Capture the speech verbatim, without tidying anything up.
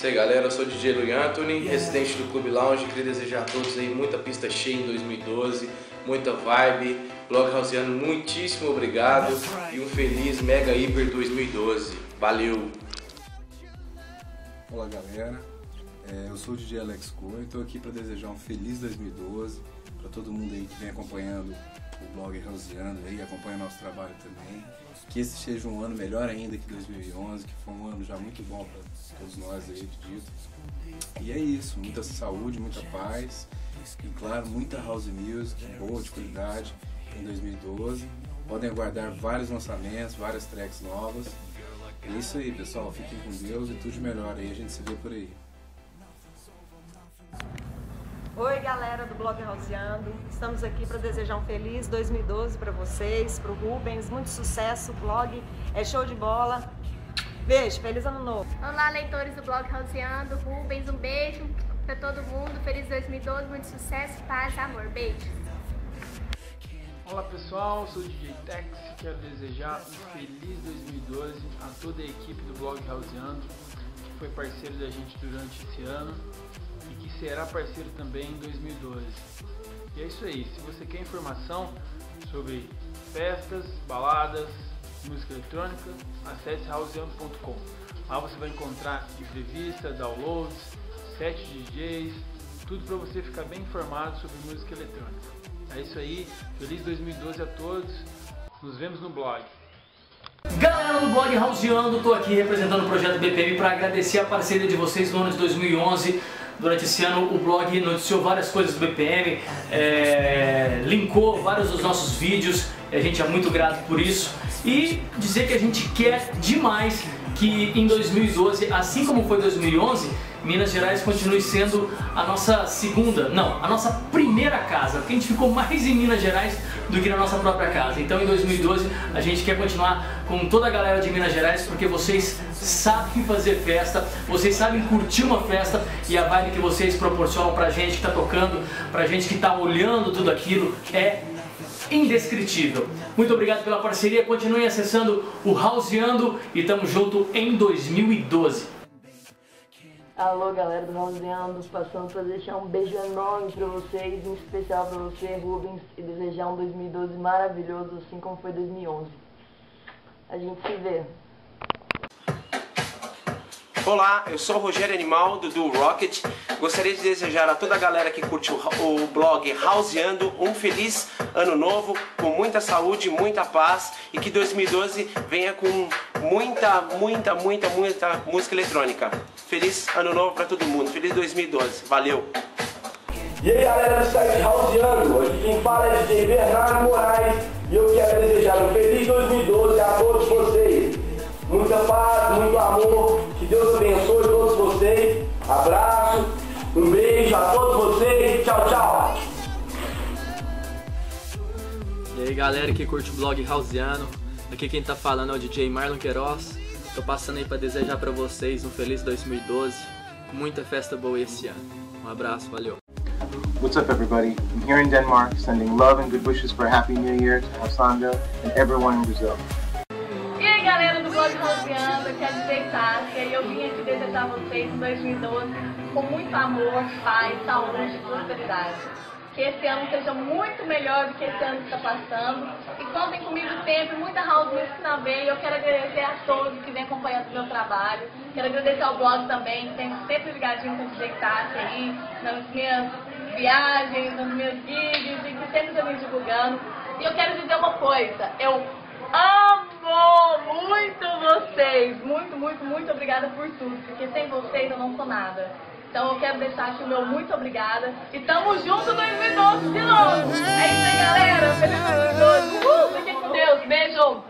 Isso aí, galera, eu sou o D J Lui Anthony, yeah. residente do Clube Lounge. Queria desejar a todos aí muita pista cheia em dois mil e doze, muita vibe. Blog Houseando, muitíssimo obrigado right. e um feliz Mega Hiper dois mil e doze. Valeu! Olá, galera, eu sou o D J Alex Coe e estou aqui para desejar um feliz dois mil e doze para todo mundo aí que vem acompanhando o Blog Houseando aí, acompanha nosso trabalho também. Que esse seja um ano melhor ainda que dois mil e onze, que foi um ano já muito bom para todos nós aí, acredito. E é isso, muita saúde, muita paz e, claro, muita house music, boa, de qualidade em dois mil e doze. Podem aguardar vários lançamentos, várias tracks novas. É isso aí, pessoal, fiquem com Deus e tudo de melhor aí, a gente se vê por aí. Oi, galera do Blog Houseando, estamos aqui para desejar um feliz dois mil e doze para vocês, para o Rubens, muito sucesso, o blog é show de bola, beijo, feliz ano novo. Olá, leitores do Blog Houseando, Rubens, um beijo para todo mundo, feliz dois mil e doze, muito sucesso, paz, amor, beijo. Olá, pessoal, sou o D J Tex, quero desejar um feliz dois mil e doze a toda a equipe do Blog Houseando, que foi parceiro da gente durante esse ano e que será parceiro também em dois mil e doze. E é isso aí, se você quer informação sobre festas, baladas, música eletrônica, acesse houseando ponto com. Lá você vai encontrar entrevistas, downloads, set D Js, tudo para você ficar bem informado sobre música eletrônica. É isso aí, feliz dois mil e doze a todos, nos vemos no blog. Galera do Blog Houseando, estou aqui representando o Projeto B P M para agradecer a parceria de vocês no ano de dois mil e onze. Durante esse ano o blog noticiou várias coisas do B P M, é, linkou vários dos nossos vídeos, a gente é muito grato por isso. E dizer que a gente quer demais que em dois mil e doze, assim como foi dois mil e onze, Minas Gerais continue sendo a nossa segunda, não, a nossa primeira casa, porque a gente ficou mais em Minas Gerais do que na nossa própria casa. Então em dois mil e doze a gente quer continuar com toda a galera de Minas Gerais, porque vocês sabem fazer festa, vocês sabem curtir uma festa e a vibe que vocês proporcionam pra gente que tá tocando, pra gente que tá olhando tudo aquilo é indescritível. Muito obrigado pela parceria, continuem acessando o Houseando e tamo junto em dois mil e doze. Alô, galera do Houseando, passando para deixar um beijo enorme para vocês, um especial para você, Rubens, e desejar um dois mil e doze maravilhoso, assim como foi dois mil e onze. A gente se vê. Olá, eu sou o Rogério Animal, do Rocket. Gostaria de desejar a toda a galera que curte o blog Houseando um feliz ano novo, com muita saúde, muita paz e que dois mil e doze venha com muita, muita, muita, muita música eletrônica. Feliz ano novo pra todo mundo, feliz dois mil e doze, valeu! E aí, galera do site Houseando, hoje quem fala é D J Bernardo Moraes e eu quero desejar um feliz dois mil e doze a todos vocês. Muita paz, muito amor, que Deus abençoe todos vocês, abraço, um beijo a todos vocês, tchau, tchau! E aí, galera que curte o blog Houseando, aqui quem tá falando é o D J Marlon Queiroz. Tô passando aí pra desejar pra vocês um feliz dois mil e doze, muita festa boa esse ano. Um abraço, valeu! What's up, everybody? I'm here in Denmark, sending love and good wishes for a Happy New Year to Osanda and everyone in Brazil. E aí, galera do Blog Houseando, aqui é a DJTháscya e eu vim aqui desejar a vocês um dois mil e doze com muito amor, paz, saúde e prosperidade. Que esse ano seja muito melhor do que esse ano que está passando. E contem comigo sempre, muita house music na veia. Eu quero agradecer a todos que vêm acompanhando o meu trabalho. Quero agradecer ao blog também, que tem sempre ligadinho com o D J Tháscya aí, nas minhas viagens, nos meus gigs, e que sempre está me divulgando. E eu quero dizer uma coisa, eu amo muito vocês. Muito, muito, muito obrigada por tudo, porque sem vocês eu não sou nada. Então eu quero deixar aqui o meu muito obrigada e tamo junto dois mil e doze de novo. É isso aí, galera. Feliz dois mil e doze. Uh, fiquem com Deus. Beijo.